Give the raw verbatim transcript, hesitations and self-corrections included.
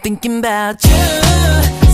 thinking about you.